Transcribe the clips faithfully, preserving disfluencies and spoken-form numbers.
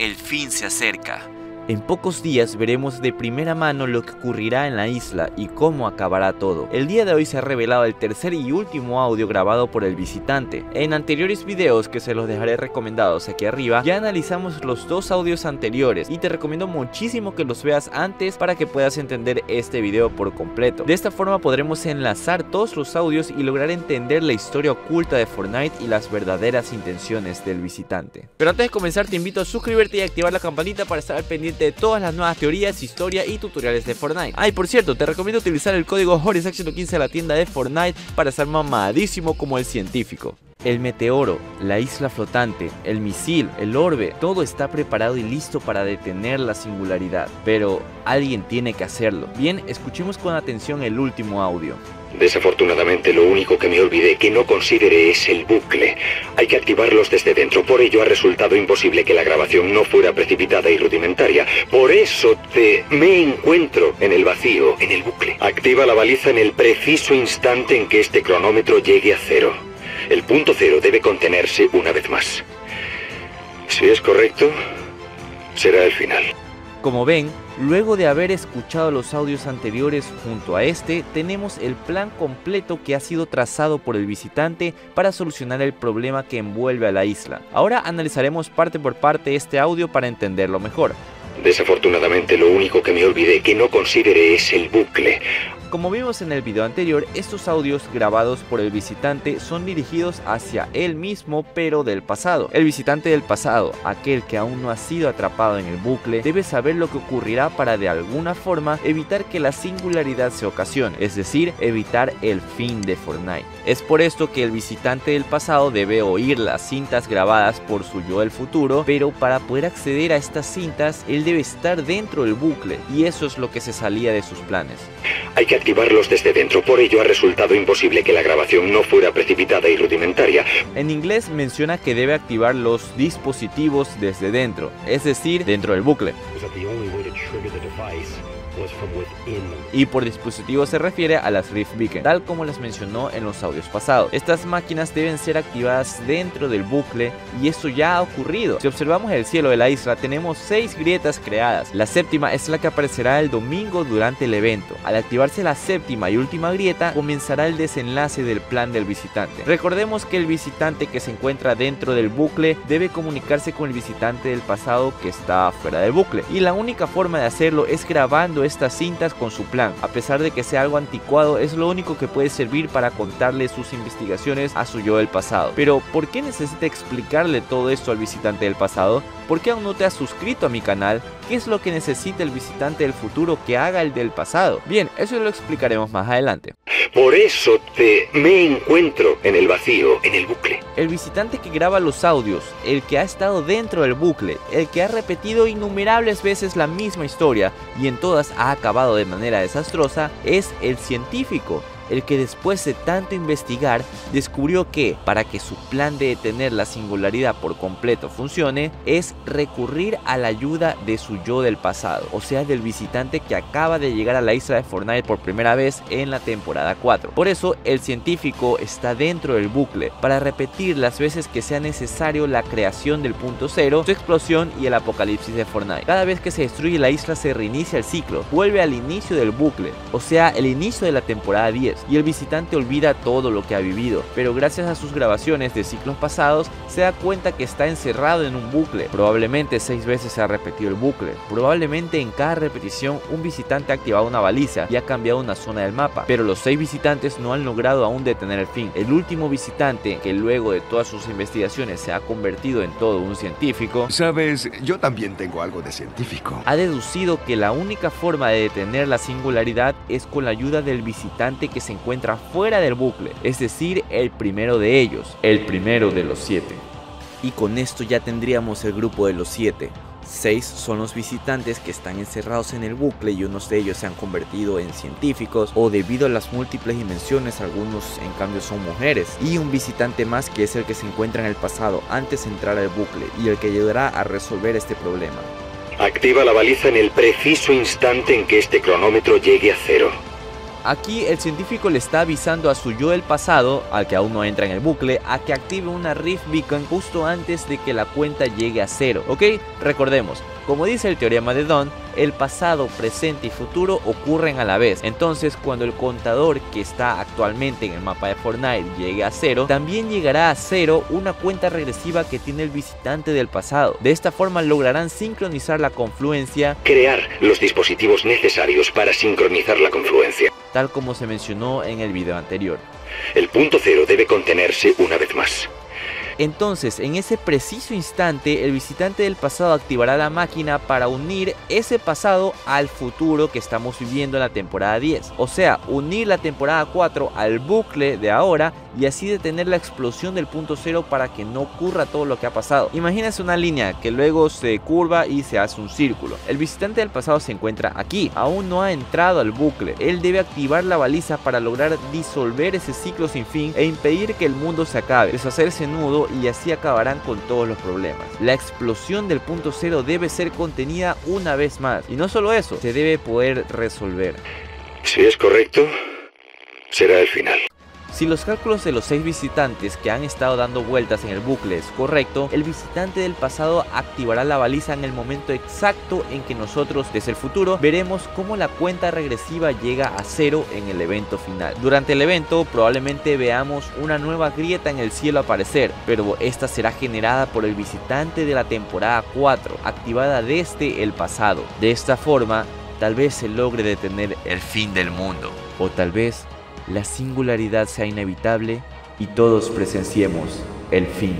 El fin se acerca. En pocos días veremos de primera mano lo que ocurrirá en la isla y cómo acabará todo. El día de hoy se ha revelado el tercer y último audio grabado por El Visitante. En anteriores videos, que se los dejaré recomendados aquí arriba, ya analizamos los dos audios anteriores y te recomiendo muchísimo que los veas antes para que puedas entender este video por completo. De esta forma podremos enlazar todos los audios y lograr entender la historia oculta de Fortnite y las verdaderas intenciones del Visitante. Pero antes de comenzar te invito a suscribirte y activar la campanita para estar al pendiente de todas las nuevas teorías, historia y tutoriales de Fortnite. Ah, y por cierto, te recomiendo utilizar el código JorgeIsaac ciento quince a la tienda de Fortnite para estar mamadísimo como el científico. El meteoro, la isla flotante, el misil, el orbe, todo está preparado y listo para detener la singularidad. Pero alguien tiene que hacerlo. Bien, escuchemos con atención el último audio. Desafortunadamente, lo único que me olvidé que no consideré es el bucle. Hay que activarlos desde dentro, por ello ha resultado imposible que la grabación no fuera precipitada y rudimentaria. Por eso te... me encuentro en el vacío, en el bucle. Activa la baliza en el preciso instante en que este cronómetro llegue a cero. El punto cero debe contenerse una vez más. Si es correcto, será el final. Como ven, luego de haber escuchado los audios anteriores junto a este, tenemos el plan completo que ha sido trazado por El Visitante para solucionar el problema que envuelve a la isla. Ahora analizaremos parte por parte este audio para entenderlo mejor. Desafortunadamente, lo único que me olvidé que no consideré es el bucle. Como vimos en el video anterior, estos audios grabados por El Visitante son dirigidos hacia él mismo, pero del pasado. El visitante del pasado, aquel que aún no ha sido atrapado en el bucle, debe saber lo que ocurrirá para de alguna forma evitar que la singularidad se ocasione, es decir, evitar el fin de Fortnite. Es por esto que el visitante del pasado debe oír las cintas grabadas por su yo del futuro, pero para poder acceder a estas cintas, él debe estar dentro del bucle, y eso es lo que se salía de sus planes. Hay que activarlos desde dentro, por ello ha resultado imposible que la grabación no fuera precipitada y rudimentaria. En inglés menciona que debe activar los dispositivos desde dentro, es decir, dentro del bucle. Y por dispositivo se refiere a las Rift Beacon, tal como las mencionó en los audios pasados. Estas máquinas deben ser activadas dentro del bucle y eso ya ha ocurrido. Si observamos el cielo de la isla, tenemos seis grietas creadas. La séptima es la que aparecerá el domingo durante el evento. Al activarse la séptima y última grieta, comenzará el desenlace del plan del visitante. Recordemos que el visitante que se encuentra dentro del bucle debe comunicarse con el visitante del pasado que está fuera del bucle. Y la única forma de hacerlo es grabando estas cintas con su plan. A pesar de que sea algo anticuado, es lo único que puede servir para contarle sus investigaciones a su yo del pasado. Pero ¿por qué necesita explicarle todo esto al visitante del pasado? ¿Por qué aún no te has suscrito a mi canal? ¿Qué es lo que necesita el visitante del futuro que haga el del pasado? Bien, eso lo explicaremos más adelante. Por eso te... me encuentro en el vacío, en el bucle. El visitante que graba los audios, el que ha estado dentro del bucle, el que ha repetido innumerables veces la misma historia y en todas ha acabado de manera desastrosa, es el científico, el que después de tanto investigar descubrió que, para que su plan de detener la singularidad por completo funcione, es recurrir a la ayuda de su yo del pasado, o sea, del visitante que acaba de llegar a la isla de Fortnite por primera vez en la temporada cuatro. Por eso, el científico está dentro del bucle, para repetir las veces que sea necesario la creación del punto cero, su explosión y el apocalipsis de Fortnite. Cada vez que se destruye la isla se reinicia el ciclo, vuelve al inicio del bucle, o sea, el inicio de la temporada diez. Y el visitante olvida todo lo que ha vivido, pero gracias a sus grabaciones de ciclos pasados se da cuenta que está encerrado en un bucle. Probablemente seis veces se ha repetido el bucle, probablemente en cada repetición un visitante ha activado una baliza y ha cambiado una zona del mapa, pero los seis visitantes no han logrado aún detener el fin. El último visitante, que luego de todas sus investigaciones se ha convertido en todo un científico, sabes, yo también tengo algo de científico, ha deducido que la única forma de detener la singularidad es con la ayuda del visitante que se se encuentra fuera del bucle, es decir, el primero de ellos, el primero de los siete. Y con esto ya tendríamos el grupo de los siete. Seis son los visitantes que están encerrados en el bucle y unos de ellos se han convertido en científicos o debido a las múltiples dimensiones, algunos en cambio son mujeres, y un visitante más que es el que se encuentra en el pasado antes de entrar al bucle y el que ayudará a resolver este problema. Activa la baliza en el preciso instante en que este cronómetro llegue a cero. Aquí el científico le está avisando a su yo del pasado, al que aún no entra en el bucle, a que active una Rift Beacon justo antes de que la cuenta llegue a cero, ¿ok? Recordemos, como dice el Teorema de Don, el pasado, presente y futuro ocurren a la vez. Entonces, cuando el contador que está actualmente en el mapa de Fortnite llegue a cero, también llegará a cero una cuenta regresiva que tiene el visitante del pasado. De esta forma lograrán sincronizar la confluencia, crear los dispositivos necesarios para sincronizar la confluencia, tal como se mencionó en el video anterior. El punto cero debe contenerse una vez más. Entonces, en ese preciso instante, el visitante del pasado activará la máquina para unir ese pasado al futuro que estamos viviendo en la temporada diez. O sea, unir la temporada cuatro al bucle de ahora y así detener la explosión del punto cero para que no ocurra todo lo que ha pasado. Imagínense una línea que luego se curva y se hace un círculo. El visitante del pasado se encuentra aquí, aún no ha entrado al bucle. Él debe activar la baliza para lograr disolver ese ciclo sin fin e impedir que el mundo se acabe, deshacer ese nudo, y así acabarán con todos los problemas. La explosión del punto cero debe ser contenida una vez más. Y no solo eso, se debe poder resolver. Si es correcto, será el final. Si los cálculos de los seis visitantes que han estado dando vueltas en el bucle es correcto, el visitante del pasado activará la baliza en el momento exacto en que nosotros desde el futuro veremos cómo la cuenta regresiva llega a cero en el evento final. Durante el evento probablemente veamos una nueva grieta en el cielo aparecer, pero esta será generada por el visitante de la temporada cuatro, activada desde el pasado. De esta forma, tal vez se logre detener el fin del mundo, o tal vez la singularidad sea inevitable y todos presenciemos el fin.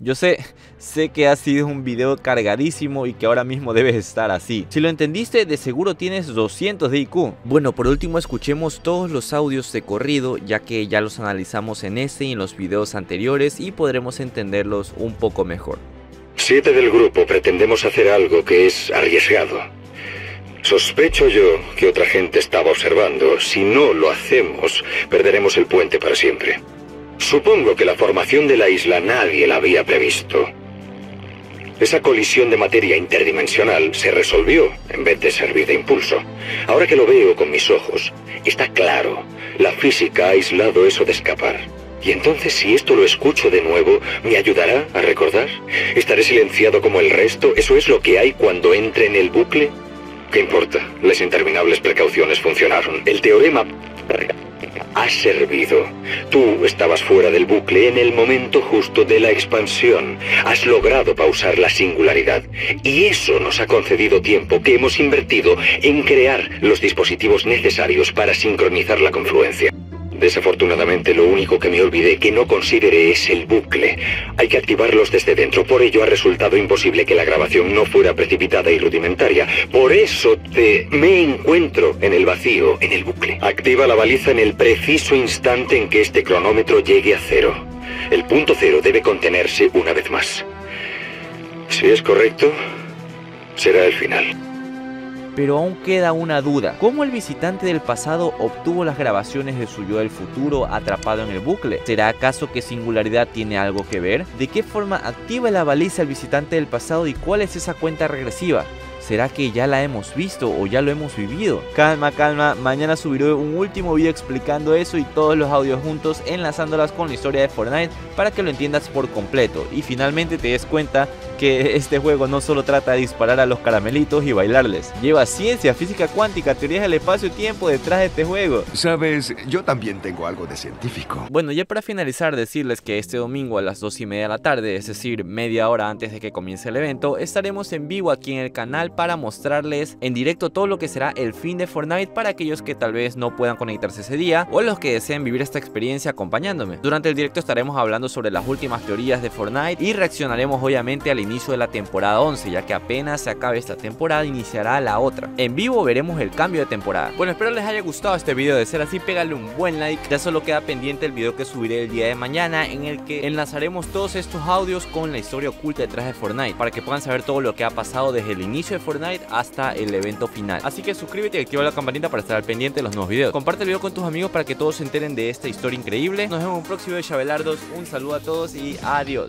Yo sé, sé que ha sido un video cargadísimo y que ahora mismo debes estar así. Si lo entendiste, de seguro tienes doscientos de I Q. Bueno, por último escuchemos todos los audios de corrido, ya que ya los analizamos en este y en los videos anteriores y podremos entenderlos un poco mejor. Siete del grupo pretendemos hacer algo que es arriesgado. Sospecho yo que otra gente estaba observando. Si no lo hacemos, perderemos el puente para siempre. Supongo que la formación de la isla nadie la había previsto. Esa colisión de materia interdimensional se resolvió en vez de servir de impulso. Ahora que lo veo con mis ojos, está claro. La física ha aislado eso de escapar. Y entonces, si esto lo escucho de nuevo, ¿me ayudará a recordar? ¿Estaré silenciado como el resto? ¿Eso es lo que hay cuando entre en el bucle? ¿Qué importa? Las interminables precauciones funcionaron. El teorema ha servido. Tú estabas fuera del bucle en el momento justo de la expansión. Has logrado pausar la singularidad. Y eso nos ha concedido tiempo que hemos invertido en crear los dispositivos necesarios para sincronizar la confluencia. Desafortunadamente, lo único que me olvidé que no consideré es el bucle. Hay que activarlos desde dentro. Por ello ha resultado imposible que la grabación no fuera precipitada y rudimentaria. Por eso te... me encuentro en el vacío, en el bucle. Activa la baliza en el preciso instante en que este cronómetro llegue a cero. El punto cero debe contenerse una vez más. Si es correcto, será el final. Pero aún queda una duda. ¿Cómo el visitante del pasado obtuvo las grabaciones de su yo del futuro atrapado en el bucle? ¿Será acaso que singularidad tiene algo que ver? ¿De qué forma activa la baliza el visitante del pasado y cuál es esa cuenta regresiva? ¿Será que ya la hemos visto o ya lo hemos vivido? Calma, calma, mañana subiré un último video explicando eso y todos los audios juntos, enlazándolas con la historia de Fortnite para que lo entiendas por completo y finalmente te des cuenta que este juego no solo trata de disparar a los caramelitos y bailarles. Lleva ciencia, física cuántica, teorías del espacio-tiempo detrás de este juego. Sabes, yo también tengo algo de científico. Bueno, ya para finalizar, decirles que este domingo a las dos y media de la tarde, es decir, media hora antes de que comience el evento, estaremos en vivo aquí en el canal para mostrarles en directo todo lo que será el fin de Fortnite para aquellos que tal vez no puedan conectarse ese día o los que deseen vivir esta experiencia acompañándome. Durante el directo estaremos hablando sobre las últimas teorías de Fortnite y reaccionaremos obviamente al inicio de la temporada once, ya que apenas se acabe esta temporada iniciará la otra. En vivo veremos el cambio de temporada. Bueno, espero les haya gustado este video, de ser así pégale un buen like. Ya solo queda pendiente el video que subiré el día de mañana en el que enlazaremos todos estos audios con la historia oculta detrás de Fortnite para que puedan saber todo lo que ha pasado desde el inicio de Fortnite hasta el evento final. Así que suscríbete y activa la campanita para estar al pendiente de los nuevos videos. Comparte el video con tus amigos para que todos se enteren de esta historia increíble. Nos vemos en un próximo video de Shabelardos. Un saludo a todos y adiós.